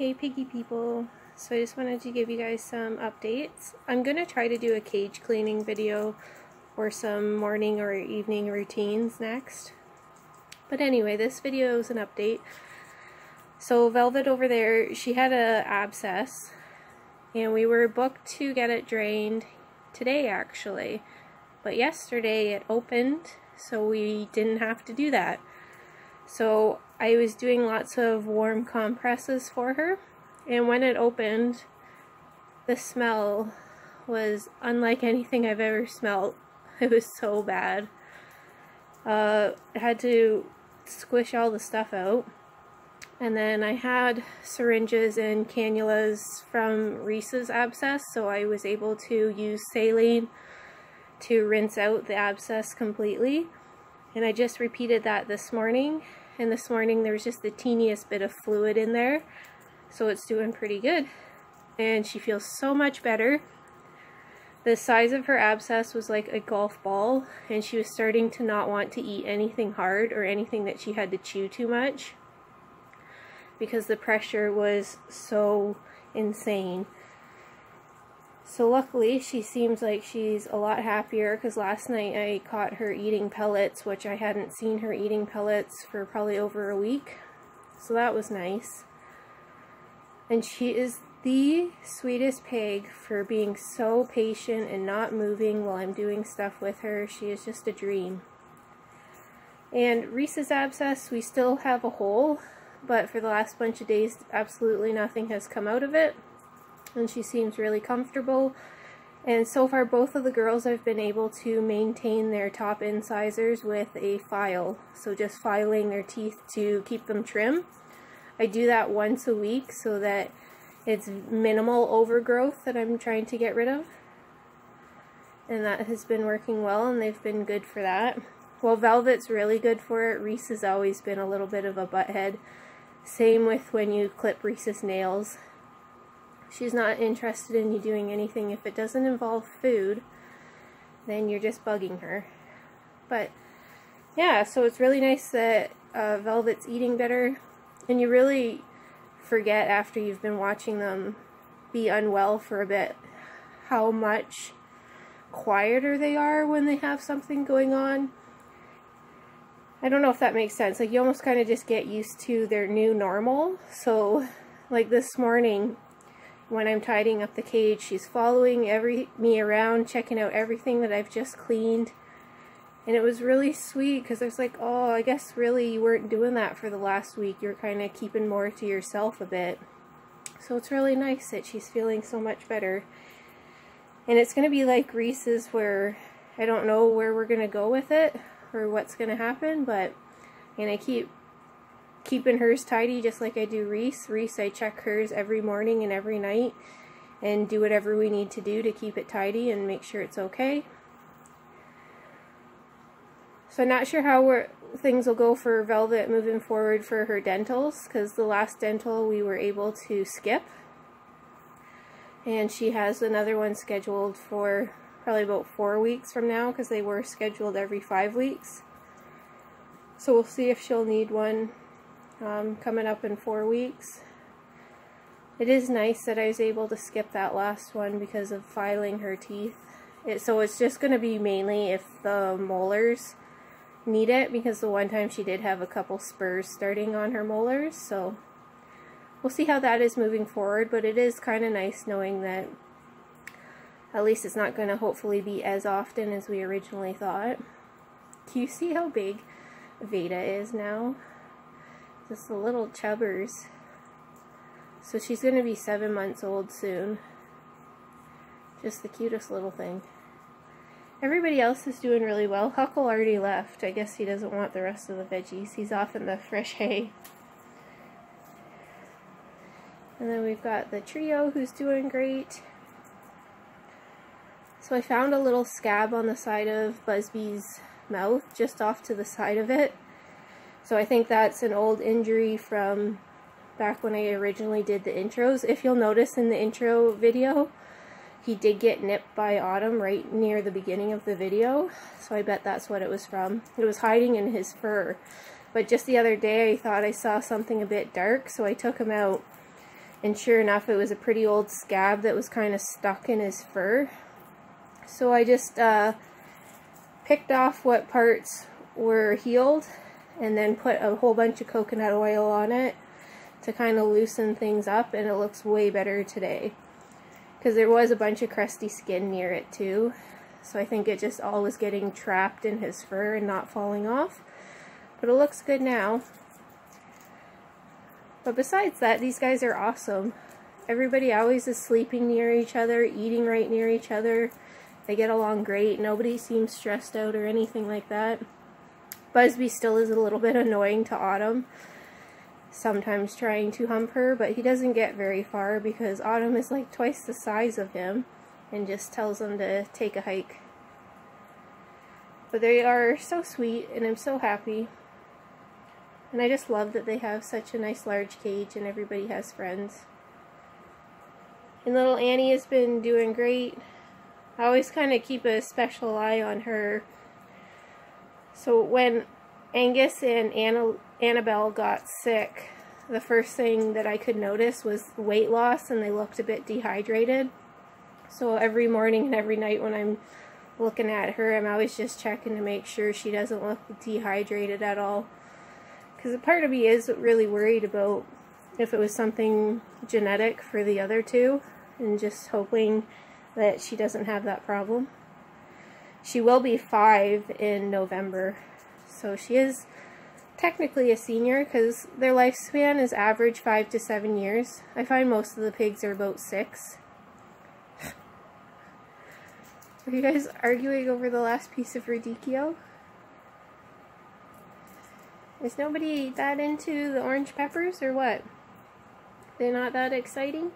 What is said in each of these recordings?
Hey piggy people, so I just wanted to give you guys some updates. I'm gonna try to do a cage cleaning video or some morning or evening routines next, but anyway, this video is an update. So Velvet over there, she had an abscess and we were booked to get it drained today actually, but yesterday it opened, so we didn't have to do that. So I was doing lots of warm compresses for her, and when it opened, the smell was unlike anything I've ever smelled. It was so bad. I had to squish all the stuff out, and then I had syringes and cannulas from Reese's abscess, so I was able to use saline to rinse out the abscess completely. And I just repeated that this morning, and this morning there was just the teeniest bit of fluid in there, so it's doing pretty good. And she feels so much better. The size of her abscess was like a golf ball, and she was starting to not want to eat anything hard or anything that she had to chew too much, because the pressure was so insane. So luckily she seems like she's a lot happier, because last night I caught her eating pellets, which I hadn't seen her eating pellets for probably over a week. So that was nice. And she is the sweetest pig for being so patient and not moving while I'm doing stuff with her. She is just a dream. And Reese's abscess, we still have a hole, but for the last bunch of days absolutely nothing has come out of it. And she seems really comfortable, and so far both of the girls have been able to maintain their top incisors with a file, so just filing their teeth to keep them trim. I do that once a week so that it's minimal overgrowth that I'm trying to get rid of, and that has been working well, and they've been good for that. Well, Velvet's really good for it. Reese has always been a little bit of a butthead. Same with when you clip Reese's nails. She's not interested in you doing anything. If it doesn't involve food, then you're just bugging her. But yeah, so it's really nice that Velvet's eating better, and you really forget after you've been watching them be unwell for a bit how much quieter they are when they have something going on. I don't know if that makes sense. Like, you almost kind of just get used to their new normal. So like this morning, when I'm tidying up the cage, she's following me around, checking out everything that I've just cleaned. And it was really sweet, because I was like, oh, I guess really you weren't doing that for the last week. You're kind of keeping more to yourself a bit. So it's really nice that she's feeling so much better. And it's going to be like Reese's, where I don't know where we're going to go with it or what's going to happen, but, and I keeping hers tidy just like I do Reese. I check hers every morning and every night and do whatever we need to do to keep it tidy and make sure it's okay. So I'm not sure how things will go for Velvet moving forward for her dentals, because the last dental we were able to skip, and she has another one scheduled for probably about 4 weeks from now, because they were scheduled every 5 weeks. So we'll see if she'll need one coming up in 4 weeks. It is nice that I was able to skip that last one because of filing her teeth. So it's just going to be mainly if the molars need it, because the one time she did have a couple spurs starting on her molars. So we'll see how that is moving forward, but it is kind of nice knowing that at least it's not going to hopefully be as often as we originally thought. Do you see how big Veda is now? Just the little chubbers. So she's going to be 7 months old soon. Just the cutest little thing. Everybody else is doing really well. Huckle already left. I guess he doesn't want the rest of the veggies. He's off in the fresh hay. And then we've got the trio who's doing great. So I found a little scab on the side of Busby's mouth, just off to the side of it. So I think that's an old injury from back when I originally did the intros. If you'll notice in the intro video, he did get nipped by Autumn right near the beginning of the video. So I bet that's what it was from. It was hiding in his fur. But just the other day I thought I saw something a bit dark, so I took him out. and sure enough, it was a pretty old scab that was kind of stuck in his fur. So I just picked off what parts were healed and then put a whole bunch of coconut oil on it to kind of loosen things up, and it looks way better today. Because there was a bunch of crusty skin near it too, so I think it just all was getting trapped in his fur and not falling off. But it looks good now. But besides that, these guys are awesome. Everybody always is sleeping near each other, eating right near each other. They get along great. Nobody seems stressed out or anything like that. Busby still is a little bit annoying to Autumn, sometimes trying to hump her, but he doesn't get very far because Autumn is like twice the size of him and just tells him to take a hike. But they are so sweet, and I'm so happy. And I just love that they have such a nice large cage and everybody has friends. And little Annie has been doing great. I always kind of keep a special eye on her. So when Angus and Annabelle got sick, the first thing that I could notice was weight loss, and they looked a bit dehydrated. So every morning and every night when I'm looking at her, I'm always just checking to make sure she doesn't look dehydrated at all. Because a part of me is really worried about if it was something genetic for the other two, and just hoping that she doesn't have that problem. She will be 5 in November, so she is technically a senior because their lifespan is average 5 to 7 years. I find most of the pigs are about 6. Are you guys arguing over the last piece of radicchio? Is nobody that into the orange peppers or what? They're not that exciting?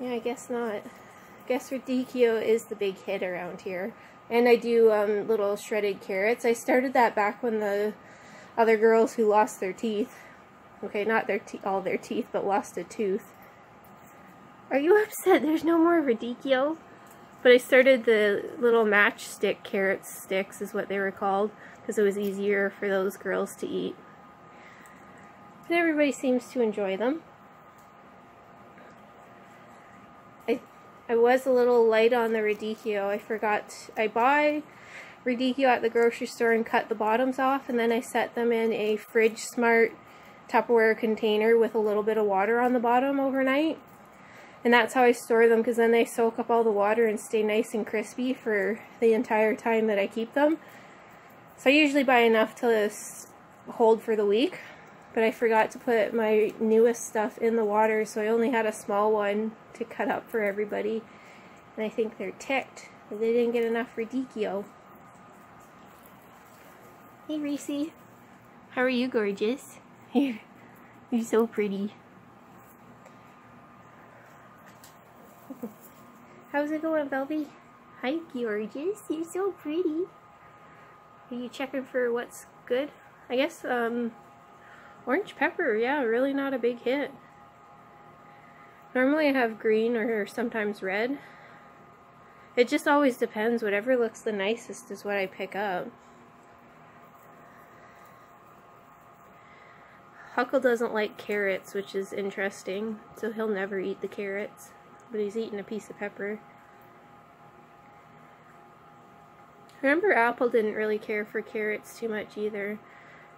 Yeah, I guess not. I guess radicchio is the big hit around here. And I do little shredded carrots. I started that back when the other girls who lost their teeth, okay, not their all their teeth, but lost a tooth. Are you upset there's no more radicchio? But I started the little matchstick carrot sticks is what they were called, because it was easier for those girls to eat. And everybody seems to enjoy them. I was a little light on the radicchio. I forgot. I buy radicchio at the grocery store and cut the bottoms off, and then I set them in a Fridge Smart Tupperware container with a little bit of water on the bottom overnight. And that's how I store them, because then they soak up all the water and stay nice and crispy for the entire time that I keep them. So I usually buy enough to hold for the week, but I forgot to put my newest stuff in the water, so I only had a small one to cut up for everybody. And I think they're ticked that they didn't get enough radicchio. Hey Reese, how are you, gorgeous? You're so pretty. How's it going, Belby? Hi, gorgeous. You're so pretty. Are you checking for what's good? I guess, orange pepper, yeah, really not a big hit. Normally I have green or sometimes red. It just always depends. Whatever looks the nicest is what I pick up. Huckle doesn't like carrots, which is interesting, so he'll never eat the carrots. But he's eating a piece of pepper. Remember, Apple didn't really care for carrots too much either.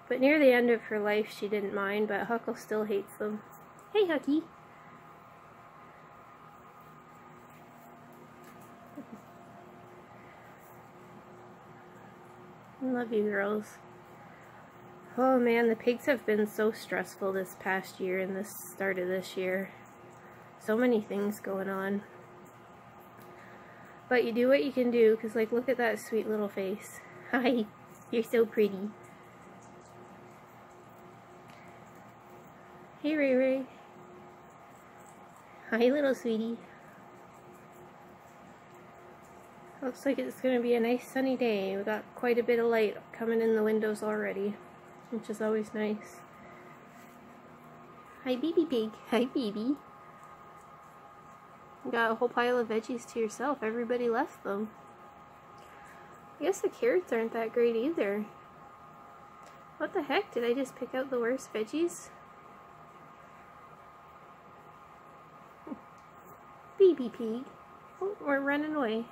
But near the end of her life, she didn't mind, but Huckle still hates them. Hey, Hucky! I love you, girls. Oh man, the pigs have been so stressful this past year and the start of this year. So many things going on. But you do what you can do, because like, look at that sweet little face. Hi, you're so pretty. Hey Ray Ray. Hi little sweetie. Looks like it's going to be a nice sunny day. We got quite a bit of light coming in the windows already, which is always nice. Hi baby pig. Hi baby. You got a whole pile of veggies to yourself. Everybody left them. I guess the carrots aren't that great either. What the heck? Did I just pick out the worst veggies? BBP. Oh, we're running away.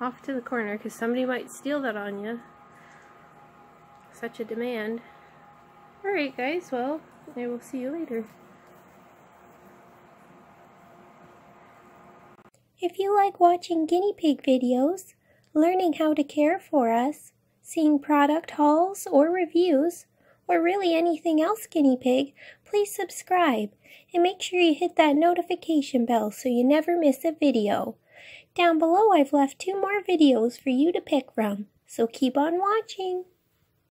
Off to the corner, because somebody might steal that on you. Such a demand. Alright guys, well, I will see you later. If you like watching guinea pig videos, learning how to care for us, seeing product hauls or reviews, or really anything else guinea pig, please subscribe and make sure you hit that notification bell so you never miss a video. Down below I've left 2 more videos for you to pick from, so keep on watching!